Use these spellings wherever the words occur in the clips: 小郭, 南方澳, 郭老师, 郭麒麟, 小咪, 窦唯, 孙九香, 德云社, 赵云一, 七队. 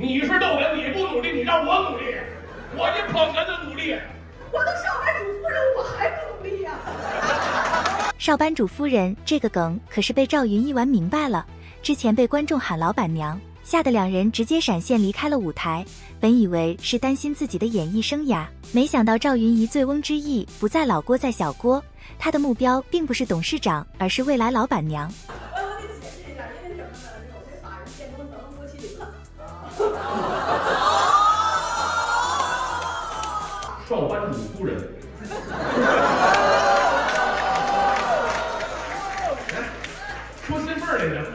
你是窦唯，你不努力，你让我努力，我这捧哏的努力。我都上班主夫人，我还不努力呀、啊？上班主夫人这个梗可是被赵云一玩明白了，之前被观众喊老板娘，吓得两人直接闪现离开了舞台。本以为是担心自己的演艺生涯，没想到赵云一醉翁之意不在老郭在小郭，他的目标并不是董事长，而是未来老板娘。 上班主夫人，说身份来着，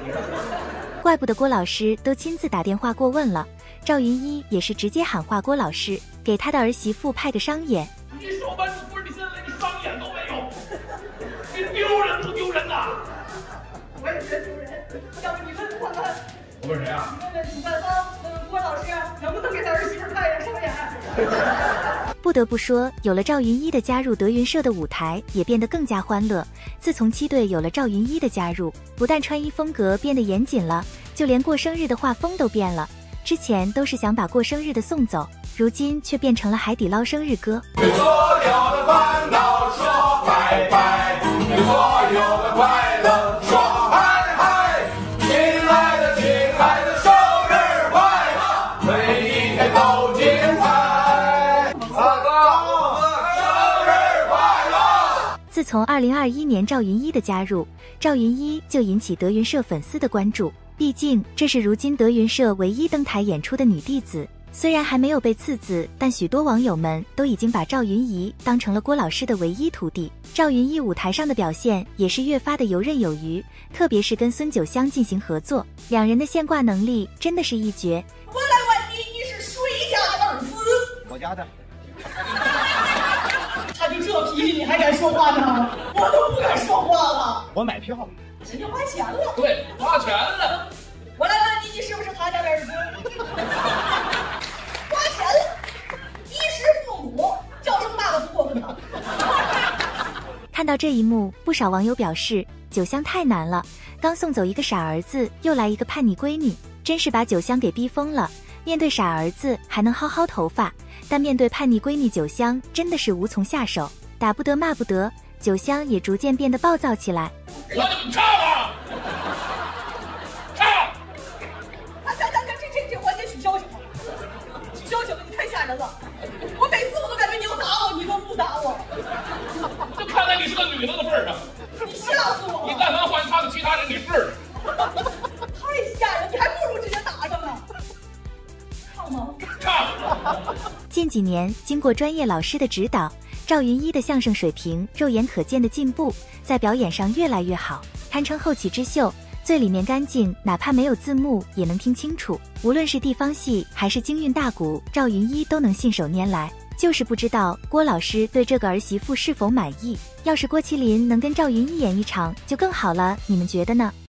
怪不得郭老师都亲自打电话过问了。赵云一也是直接喊话郭老师，给他的儿媳妇派个商演。你上班主夫人，你现在连个商演都没有，你丢人不丢人呐？我也觉得丢人，要不你问问他，我问谁啊？你问问主办方，问问郭老师，能不能给他儿媳妇派个商演？ 不得不说，有了赵云一的加入，德云社的舞台也变得更加欢乐。自从七队有了赵云一的加入，不但穿衣风格变得严谨了，就连过生日的画风都变了。之前都是想把过生日的送走，如今却变成了海底捞生日歌。对所有的烦恼说拜拜，对所有的快乐说嗨嗨，亲爱的生日快乐，每一天都精彩。 自从2021年赵云一的加入，赵云一就引起德云社粉丝的关注。毕竟这是如今德云社唯一登台演出的女弟子。虽然还没有被赐子，但许多网友们都已经把赵云一当成了郭老师的唯一徒弟。赵云一舞台上的表现也是越发的游刃有余，特别是跟孙九香进行合作，两人的现挂能力真的是一绝。我来问你，你是谁家的儿子？我家的。他就这脾气，你还敢说话呢？我都不敢说话了。我买票了，人家花钱了。对，花钱了。我来问你，你是不是他家的儿子？花钱了，衣食父母，叫声爸爸不过分吧？看到这一幕，不少网友表示：九香太难了，刚送走一个傻儿子，又来一个叛逆闺女，真是把九香给逼疯了。 面对傻儿子还能薅薅头发，但面对叛逆闺蜜九香真的是无从下手，打不得骂不得，九香也逐渐变得暴躁起来。我怎么唱啊？唱！这环节取消行吗？取消行吗？你太吓人了！我每次我都感觉你要打我，你都不打我。就看在你是个女的的份儿上。你吓死我！你但凡换唱其他人，你试试。太吓人，你还不如直接打上呢。 近几年，经过专业老师的指导，赵云一的相声水平肉眼可见的进步，在表演上越来越好，堪称后起之秀。最里面干净，哪怕没有字幕也能听清楚。无论是地方戏还是京韵大鼓，赵云一都能信手拈来。就是不知道郭老师对这个儿媳妇是否满意。要是郭麒麟能跟赵云一演一场就更好了，你们觉得呢？